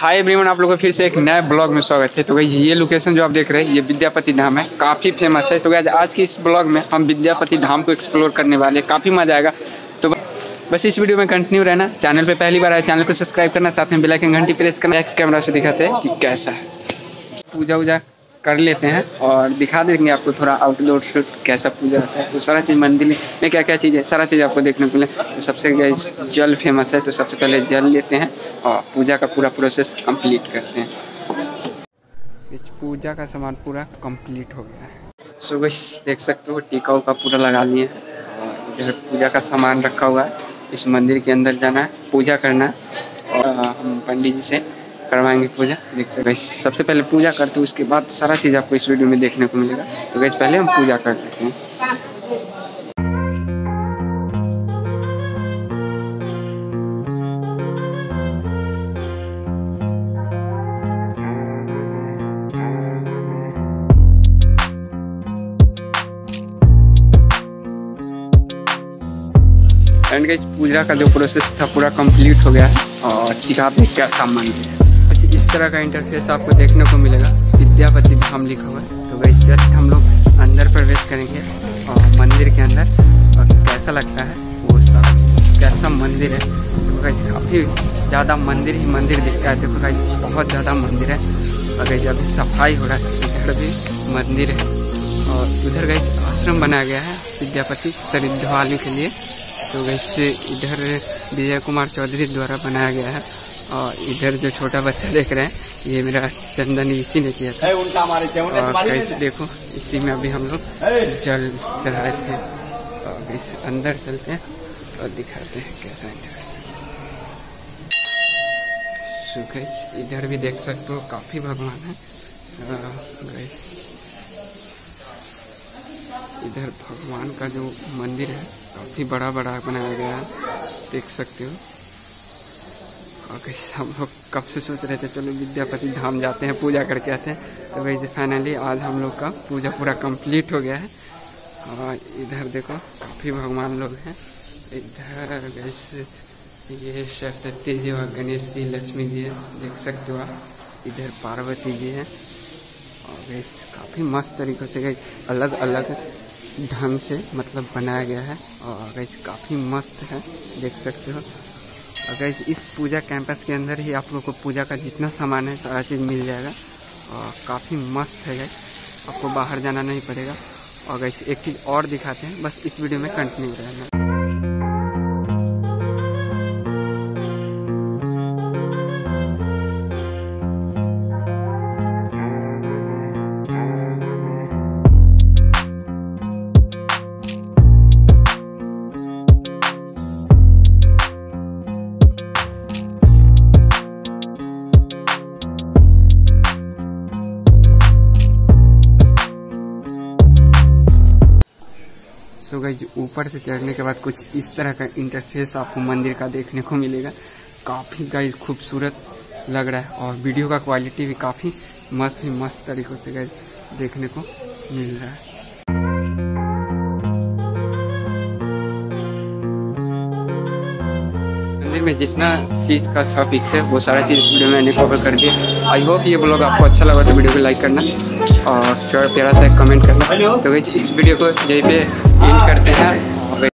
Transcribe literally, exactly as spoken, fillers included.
Hi everyone, आप लोगों को फिर से एक नए ब्लॉग में स्वागत है। तो गाइस ये लोकेशन जो आप देख रहे हैं ये विद्यापति धाम है, काफ़ी फेमस है। तो गाइस आज की इस ब्लॉग में हम विद्यापति धाम को एक्सप्लोर करने वाले हैं, काफ़ी मज़ा आएगा। तो बस इस वीडियो में कंटिन्यू रहना। चैनल पे पहली बार आए चैनल को सब्सक्राइब करना, साथ में बेल आइकन घंटी प्रेस करना। नेक्स्ट कैमरा से दिखाते हैं कि कैसा है। पूजा वूजा कर लेते हैं और दिखा देंगे आपको थोड़ा आउटडोर शूट कैसा पूजा होता है। तो सारा चीज़ मंदिर में क्या क्या चीज़ है, सारा चीज़ आपको देखने को मिले। तो सबसे गाइस जल फेमस है, तो सबसे पहले जल लेते हैं और पूजा का पूरा प्रोसेस कंप्लीट करते हैं। इस पूजा का सामान पूरा कंप्लीट हो गया है। सो गाइस देख सकते हो टीकाऊ का पूरा लगा लिए और इधर पूजा का सामान रखा हुआ है। इस मंदिर के अंदर जाना है, पूजा करना है और हम पंडित जी से करवाएंगे पूजा। देख सकते गाइस सबसे पहले पूजा करते हैं, उसके बाद सारा चीज़ आपको इस वीडियो में देखने को मिलेगा। तो गाइस पहले हम पूजा कर लेते हैं। एंड गाइस पूजा का जो प्रोसेस था पूरा कंप्लीट हो गया है और दिखा पे क्या सामान है। इस तरह का इंटरफेस आपको देखने को मिलेगा, विद्यापति धाम लिखा हुआ है। तो गाइस जस्ट हम लोग अंदर प्रवेश करेंगे और मंदिर के अंदर और कैसा लगता है वो सारा, कैसा मंदिर है। तो गाइस काफ़ी ज़्यादा मंदिर ही मंदिर दिखता है। तो गाइस बहुत ज़्यादा मंदिर है और गाइस अभी सफाई हो रहा है। इधर भी मंदिर है और उधर गाइस आश्रम बनाया गया है विद्यापति श्रद्धालु के लिए। तो गाइस इधर विजय कुमार चौधरी द्वारा बनाया गया है और इधर जो छोटा बच्चा देख रहे हैं ये मेरा चंदन इसी ने किया था। और गाइस देखो इसी में अभी हम लोग जल चढ़ाए थे। और गाइस अंदर चलते हैं और दिखाते हैं कैसा इंटरेस्ट। सो गाइस इधर भी देख सकते हो काफ़ी भगवान है। गाइस इधर भगवान का जो मंदिर है काफ़ी बड़ा बड़ा बनाया गया है, देख सकते हो। और गाइस हम लोग कब से सोच रहे थे चलो विद्यापति धाम जाते हैं, पूजा करके आते हैं। तो गाइस फाइनली आज हम लोग का पूजा पूरा कंप्लीट हो गया है। और इधर देखो काफ़ी भगवान लोग हैं। इधर गाइस ये सरस्वती जी और गणेश जी, लक्ष्मी जी है, देख सकते हो आप। इधर पार्वती जी हैं। और गाइस काफ़ी मस्त तरीक़ों से गाइस अलग अलग ढंग से मतलब बनाया गया है और गाइस काफ़ी मस्त है, देख सकते हो। और गाइस इस पूजा कैंपस के अंदर ही आप लोग को पूजा का जितना सामान है सारा चीज़ मिल जाएगा और काफ़ी मस्त है गाइस, आपको बाहर जाना नहीं पड़ेगा। और गाइस एक चीज़ और दिखाते हैं, बस इस वीडियो में कंटिन्यू रहना। सो गाइस ऊपर से चढ़ने के बाद कुछ इस तरह का इंटरफेस आपको मंदिर का देखने को मिलेगा। काफ़ी गाइस खूबसूरत लग रहा है और वीडियो का क्वालिटी भी काफ़ी मस्त ही मस्त तरीक़ों से गाइस देखने को मिल रहा है। मंदिर में जितना चीज़ का सब फिक्स है वो सारा चीज़ वीडियो मैंने कवर कर दिया। आई होप ये ब्लॉग आपको अच्छा लगा तो वीडियो को लाइक करना और प्यारा सा कमेंट करना। तो गाइस इस वीडियो को यहीं पे एंड करते हैं।